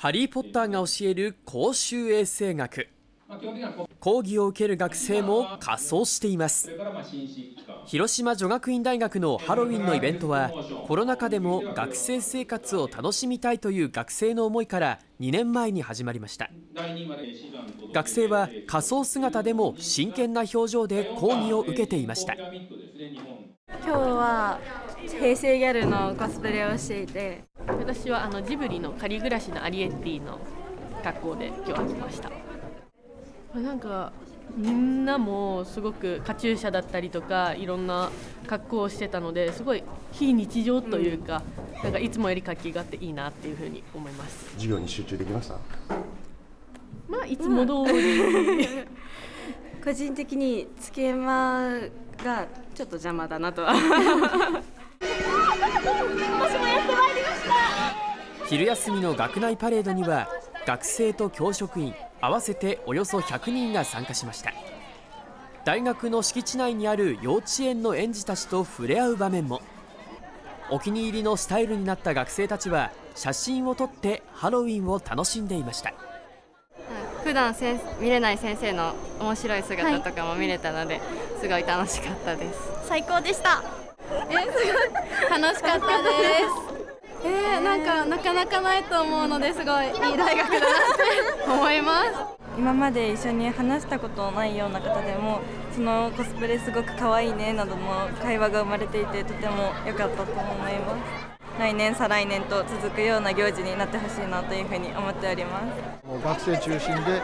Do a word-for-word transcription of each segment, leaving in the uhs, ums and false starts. ハリー・ポッターが教える公衆衛生学。講義を受ける学生も仮装しています。広島女学院大学のハロウィンのイベントは、コロナ禍でも学生生活を楽しみたいという学生の思いからにねんまえに始まりました。学生は仮装姿でも真剣な表情で講義を受けていました。今日は平成ギャルのコスプレをしていて、私はあのジブリの仮暮らしのアリエッティの学校で今日は来ました。なんかみんなもすごくカチューシャだったりとかいろんな格好をしてたので、すごい非日常というか、うん、なんかいつもより活気があっていいなっていうふうに思います。授業に集中できました？まあいつも通り、うん、個人的につけまがちょっと邪魔だなとは昼休みの学内パレードには学生と教職員合わせておよそひゃくにんが参加しました。大学の敷地内にある幼稚園の園児たちと触れ合う場面も。お気に入りのスタイルになった学生たちは写真を撮ってハロウィンを楽しんでいました。普段見れない先生の面白い姿とかも見れたので、はい、すごい楽しかったです。最高でした。え、すごい楽しかったです。えー、なんかなかなかないと思うので、すごいいい大学だなって思います。今まで一緒に話したことないような方でも、そのコスプレすごく可愛いねなどの会話が生まれていて、とても良かったと思います。来年再来年と続くような行事になってほしいなというふうに思っております。もう学生中心で、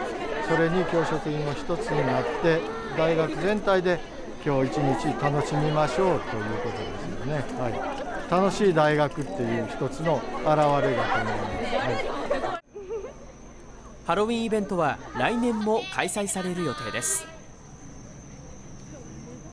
それに教職員も一つになって、大学全体で今日一日楽しみましょうということですよね。はい、楽しい大学っていう一つの表れだと思います。はい、ハロウィンイベントは来年も開催される予定です。